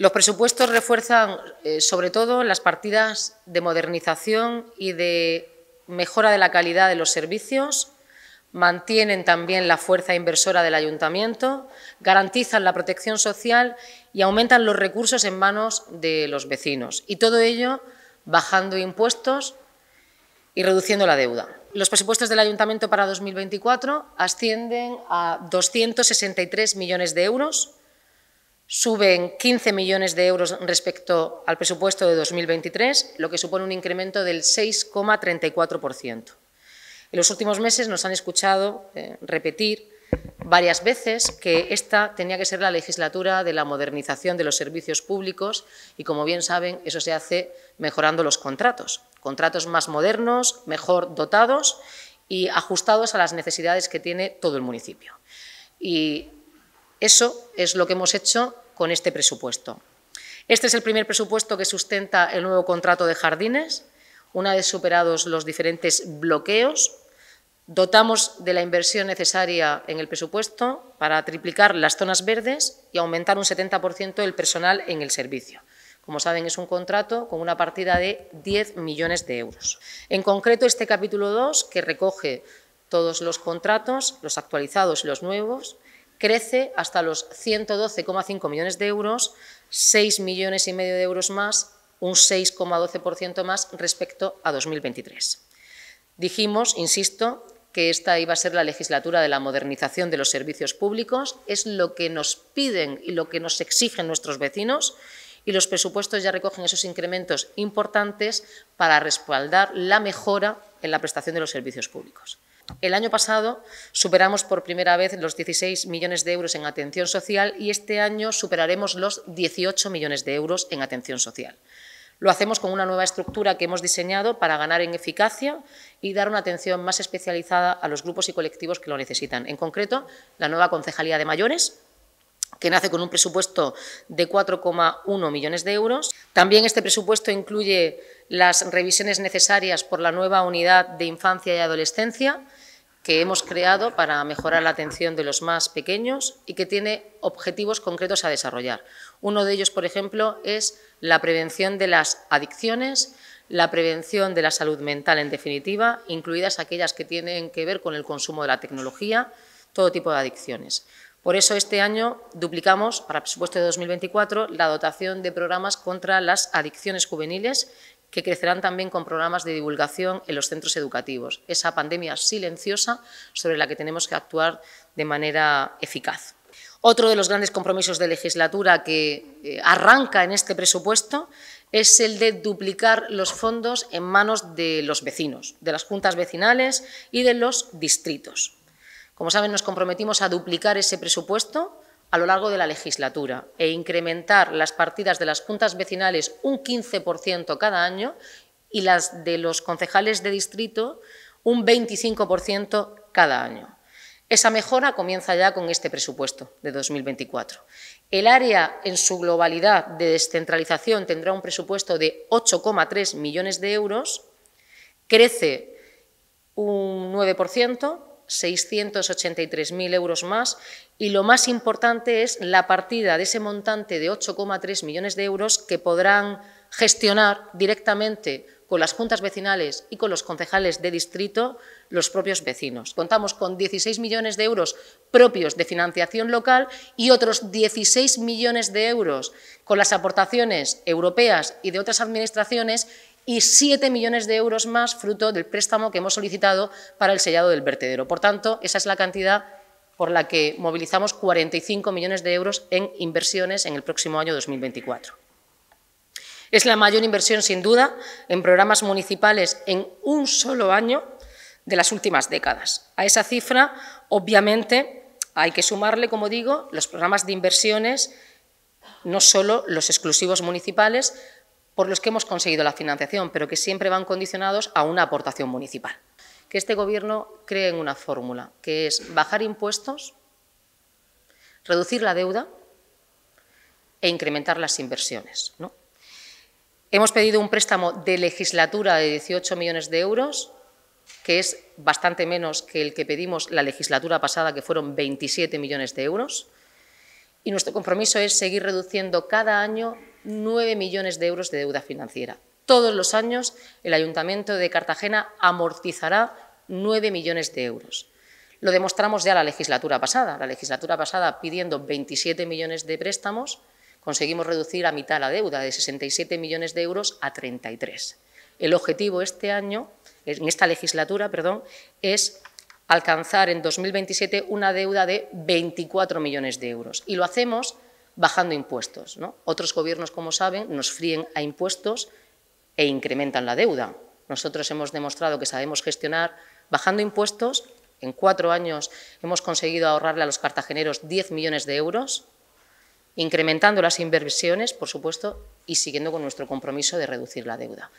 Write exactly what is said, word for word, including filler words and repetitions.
Los presupuestos refuerzan eh, sobre todo las partidas de modernización y de mejora de la calidad de los servicios, mantienen también la fuerza inversora del ayuntamiento, garantizan la protección social y aumentan los recursos en manos de los vecinos. Y todo ello bajando impuestos y reduciendo la deuda. Los presupuestos del ayuntamiento para dos mil veinticuatro ascienden a doscientos sesenta y tres millones de euros, suben quince millones de euros respecto al presupuesto de dos mil veintitrés, lo que supone un incremento del seis coma treinta y cuatro por ciento. En los últimos meses nos han escuchado eh, repetir varias veces que esta tenía que ser la legislatura de la modernización de los servicios públicos y, como bien saben, eso se hace mejorando los contratos. Contratos más modernos, mejor dotados y ajustados a las necesidades que tiene todo el municipio. Y eso es lo que hemos hecho con este presupuesto. Este es el primer presupuesto que sustenta el nuevo contrato de jardines. Una vez superados los diferentes bloqueos, dotamos de la inversión necesaria en el presupuesto para triplicar las zonas verdes y aumentar un setenta por ciento el personal en el servicio. Como saben, es un contrato con una partida de diez millones de euros. En concreto, este capítulo dos, que recoge todos los contratos, los actualizados y los nuevos, crece hasta los ciento doce coma cinco millones de euros, seis millones y medio de euros más, un seis coma doce por ciento más respecto a dos mil veintitrés. Dijimos, insisto, que esta iba a ser la legislatura de la modernización de los servicios públicos, es lo que nos piden y lo que nos exigen nuestros vecinos, y los presupuestos ya recogen esos incrementos importantes para respaldar la mejora en la prestación de los servicios públicos. El año pasado superamos por primera vez los dieciséis millones de euros en atención social y este año superaremos los dieciocho millones de euros en atención social. Lo hacemos con una nueva estructura que hemos diseñado para ganar en eficacia y dar una atención más especializada a los grupos y colectivos que lo necesitan. En concreto, la nueva Concejalía de Mayores, que nace con un presupuesto de cuatro coma uno millones de euros. También este presupuesto incluye las revisiones necesarias por la nueva unidad de infancia y adolescencia que hemos creado para mejorar la atención de los más pequeños y que tiene objetivos concretos a desarrollar. Uno de ellos, por ejemplo, es la prevención de las adicciones, la prevención de la salud mental en definitiva, incluidas aquellas que tienen que ver con el consumo de la tecnología, todo tipo de adicciones. Por eso, este año duplicamos, para el presupuesto de dos mil veinticuatro, la dotación de programas contra las adicciones juveniles, que crecerán también con programas de divulgación en los centros educativos. Esa pandemia silenciosa sobre la que tenemos que actuar de manera eficaz. Otro de los grandes compromisos de legislatura que arranca en este presupuesto es el de duplicar los fondos en manos de los vecinos, de las juntas vecinales y de los distritos. Como saben, nos comprometimos a duplicar ese presupuesto a lo largo de la legislatura e incrementar las partidas de las juntas vecinales un quince por ciento cada año y las de los concejales de distrito un veinticinco por ciento cada año. Esa mejora comienza ya con este presupuesto de dos mil veinticuatro. El área en su globalidad de descentralización tendrá un presupuesto de ocho coma tres millones de euros, crece un nueve por ciento, seiscientos ochenta y tres mil euros más y lo más importante es la partida de ese montante de ocho coma tres millones de euros que podrán gestionar directamente con las juntas vecinales y con los concejales de distrito los propios vecinos. Contamos con dieciséis millones de euros propios de financiación local y otros dieciséis millones de euros con las aportaciones europeas y de otras administraciones y siete millones de euros más fruto del préstamo que hemos solicitado para el sellado del vertedero. Por tanto, esa es la cantidad por la que movilizamos cuarenta y cinco millones de euros en inversiones en el próximo año dos mil veinticuatro. Es la mayor inversión, sin duda, en programas municipales en un solo año de las últimas décadas. A esa cifra, obviamente, hay que sumarle, como digo, los programas de inversiones, no solo los exclusivos municipales, por los que hemos conseguido la financiación, pero que siempre van condicionados a una aportación municipal. Que este Gobierno cree en una fórmula, que es bajar impuestos, reducir la deuda e incrementar las inversiones, ¿no? Hemos pedido un préstamo de legislatura de dieciocho millones de euros, que es bastante menos que el que pedimos la legislatura pasada, que fueron veintisiete millones de euros, y nuestro compromiso es seguir reduciendo cada año nueve millones de euros de deuda financiera. Todos los años el Ayuntamiento de Cartagena amortizará nueve millones de euros. Lo demostramos ya la legislatura pasada. La legislatura pasada, pidiendo veintisiete millones de préstamos, conseguimos reducir a mitad la deuda, de sesenta y siete millones de euros a treinta y tres. El objetivo este año, en esta legislatura, perdón, es alcanzar en dos mil veintisiete una deuda de veinticuatro millones de euros. Y lo hacemos bajando impuestos, ¿no? Otros gobiernos, como saben, nos fríen a impuestos e incrementan la deuda. Nosotros hemos demostrado que sabemos gestionar bajando impuestos. En cuatro años hemos conseguido ahorrarle a los cartageneros diez millones de euros, incrementando las inversiones, por supuesto, y siguiendo con nuestro compromiso de reducir la deuda.